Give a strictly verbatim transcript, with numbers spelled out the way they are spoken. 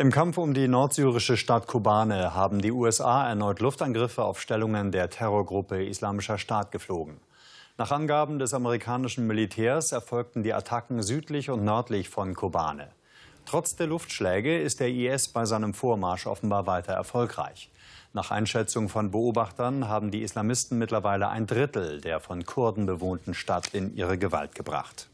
Im Kampf um die nordsyrische Stadt Kobane haben die U S A erneut Luftangriffe auf Stellungen der Terrorgruppe Islamischer Staat geflogen. Nach Angaben des amerikanischen Militärs erfolgten die Attacken südlich und nördlich von Kobane. Trotz der Luftschläge ist der I S bei seinem Vormarsch offenbar weiter erfolgreich. Nach Einschätzung von Beobachtern haben die Islamisten mittlerweile ein Drittel der von Kurden bewohnten Stadt in ihre Gewalt gebracht.